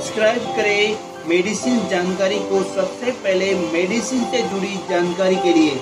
Subscribe करें medicine जानकारी को सबसे पहले मेडिसिन से जुड़ी जानकारी के लिए।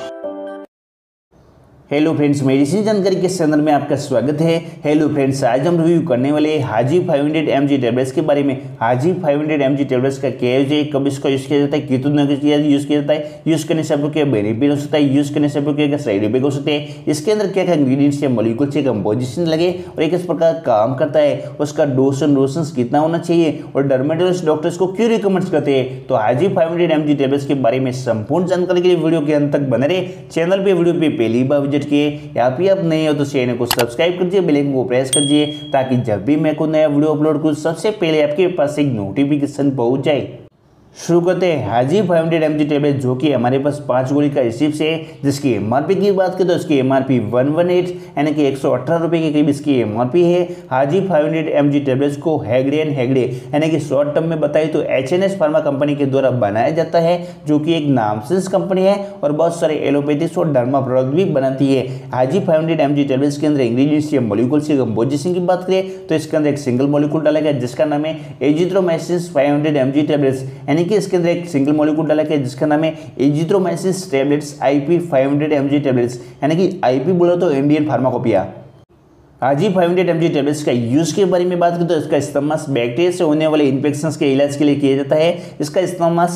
हेलो फ्रेंड्स, मेडिसिन जानकारी के चैनल में आपका स्वागत है। हेलो फ्रेंड्स, आज हम रिव्यू करने वाले हाजी 500 mg टेबलेट्स के बारे में। हाजी 500 mg टेबलेट्स का क्या यूज है, कब इसका यूज़ किया जाता है, कितना यूज़ किया जाता है, यूज़ करने से आपको क्या बेनिफिट हो सकता है, यूज़ करने से आपको क्या साइड इफेक्ट हो सकते हैं, इसके अंदर क्या क्या इंग्रीडियंट्स या मॉलिक्यूल्स या कंपोजिशन लगे और एक इस प्रकार काम करता है, उसका डोज एंड डोसेस कितना होना चाहिए और डर्मेटोलॉजिस्ट डॉक्टर्स को क्यों रिकमेंड करते हैं। तो हाजी 500 mg टेबलेट्स के बारे में संपूर्ण जानकारी के लिए वीडियो के अंत तक बने रहे। चैनल पर वीडियो पर पहली बार किए या फिर आप नए हो तो चैनल को सब्सक्राइब कीजिए, बेल आइकन को प्रेस कीजिए ताकि जब भी मैं कोई नया वीडियो अपलोड करूं सबसे पहले आपके पास एक नोटिफिकेशन पहुंच जाए। शुरू करते हैं हाजी 500 mg टेबलेट, जो कि हमारे पास 5 गोली का रिसिप्ट है, जिसकी एमआरपी की बात करें तो इसकी एमआरपी 118 यानी कि 118 रुपये के करीब इसकी एमआरपी है। हाजी 500 mg टेबलेट्स को हेगड़े एंड हेगड़े यानी कि शॉर्ट टर्म में बताइए तो H&S फार्मा कंपनी के द्वारा बनाया जाता है, जो कि एक नामसेंस कंपनी है और बहुत सारे एलोपैथिक्स और डर्मा प्रोडक्ट भी बनाती है। हाजी 500 mg टेबलेट्स के अंदर इंग्रीडियंट्स या मॉलिक्यूल्स की कंपोजिशन की बात करें तो इसके अंदर एक सिंगल मॉलिक्यूल डाला गया जिसका नाम है एजिथ्रोमाइसिन 500 mg टेबलेट्स, यानी कि इसके अंदर एक सिंगल मॉलिक्यूल डाला गया जिसका नाम है azithromycin tablets IP 500 mg tablets, यानी कि आईपी बोला तो Indian pharmacopoeia. Azee 500 mg tablets का यूज़ के बारे में बात करें तो इसका इस्तेमाल बैक्टीरिया से होने वाले इन्फेक्शंस के इलाज के लिए किया जाता है। इसका इस्तेमाल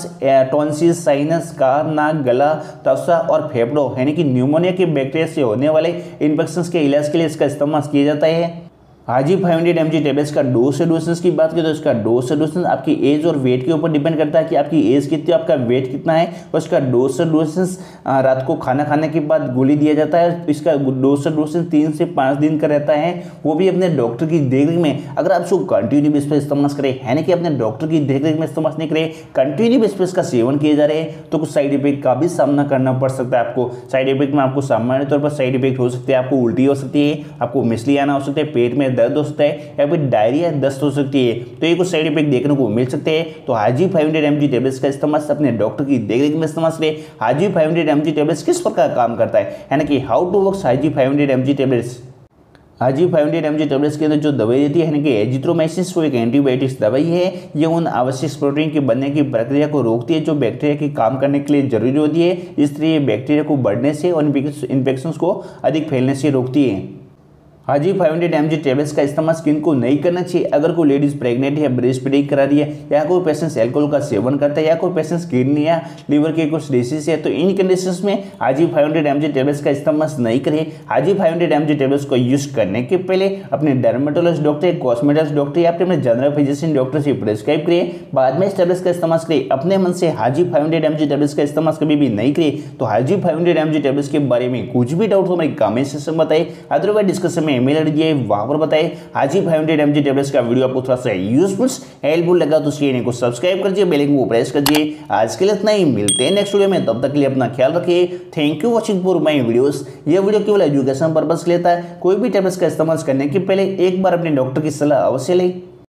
टॉन्सिल, साइनस, कान, नाक, गला, तवसा और फेफड़ों यानी कि न्यूमोनिया के बैक्टीरिया से होने वाले इन्फेक्शंस के इलाज के लिए इसका इस्तेमाल किया जाता है। हाजी 500 mg टेबलेट्स का डोज एंड डोसेस की बात करें तो इसका डोज एंड डोसेस आपकी एज और वेट के ऊपर डिपेंड करता है कि आपकी एज कितनी, आपका वेट कितना है। उसका डोज एंड डोसेस रात को खाना खाने के बाद गोली दिया जाता है। इसका डोज एंड डोसेस 3 से 5 दिन का रहता है, वो भी अपने डॉक्टर की देखरेख में। अगर आप इसको कंटिन्यू बेस पर इस्तेमाल करें यानी कि अपने डॉक्टर की देखरेख में इस्तेमाल नहीं करें, कंटिन्यू बेस पर इसका सेवन किए जा रहे हैं तो कुछ साइड इफेक्ट का भी सामना करना पड़ सकता है। आपको साइड इफेक्ट में आपको सामान्य तौर पर साइड इफेक्ट हो सकते हैं, आपको उल्टी हो सकती है, आपको मिसलियाना हो सकता है, पेट में दर्द हो सकता है या फिर डायरिया दस्त हो सकती है। तो ये कुछ साइड इफेक्ट देखने को मिल सकते हैं। तो हाजी 500 mg टेबलेट्स का इस्तेमाल अपने डॉक्टर की देखरेख में इस्तेमाल करें। हाजी 500 mg टेबलेट्स किस प्रकार काम करता है यानी कि how to work Azee 500 mg tablets. Azee 500 mg tablets के अंदर जो दवाई देती है यानी कि एजिथ्रोमाइसिन, वो एक एंटीबायोटिक्स दवाई है। ये उन आवश्यक प्रोटीन के बनने की प्रक्रिया को रोकती है जो बैक्टीरिया के काम करने के लिए जरूरी होती है, इसलिए बैक्टीरिया को बढ़ने से और इन्फेक्शन को अधिक फैलने से रोकती है। हाजी 500 mg टेबलेट्स का इस्तेमाल स्किन को नहीं करना चाहिए। अगर कोई लेडीज़ प्रेग्नेंट है, ब्रेस्ट फीडिंग करा रही है या कोई पेशेंट्स एल्कोहल का सेवन करता है या कोई पेशेंट्स किडनी या लीवर के कुछ डिसीज है, तो इन कंडीशंस में हाजी 500 mg टेबलेट्स का इस्तेमाल नहीं करिए। हाजी 500 mg टेबलेट्स को यूज़ करने के पहले अपने डर्मेटोलॉजिस्ट डॉक्टर, कॉस्मेटोलॉजिस्ट डॉक्टर या फिर अपने जनरल फिजिशियन डॉक्टर से प्रेस्क्राइब करिए, बाद में इस टेबलेट्स का इस्तेमाल करिए। अपने मन से हाजी 500 mg टेबलेट्स का इस्तेमाल कभी भी नहीं करिए। तो हाजी 500 mg टेबलेट्स के बारे में कुछ भी डाउट हो मेरे कमेंट सेक्शन में बताइए, अदरवाइज डिस्कशन ईमेल दीजिए, वहां पर बताएं। हाजी 500 mg टेबलेट्स का वीडियो आपको थोड़ा सा यूजफुल हेल्पफुल लगा तो चैनल को सब्सक्राइब कीजिए, बेल आइकन को प्रेस कीजिए। आज के लिए इतना ही, मिलते हैं नेक्स्ट वीडियो में, तब तक के लिए अपना ख्याल रखिए। Thank you watching for my videos. यह वीडियो केवल एजुकेशन पर्पस लेता है। कोई भी टेबलेट्स का इस्तेमाल करने के पहले एक बार अपने डॉक्टर की सलाह अवश्य लें।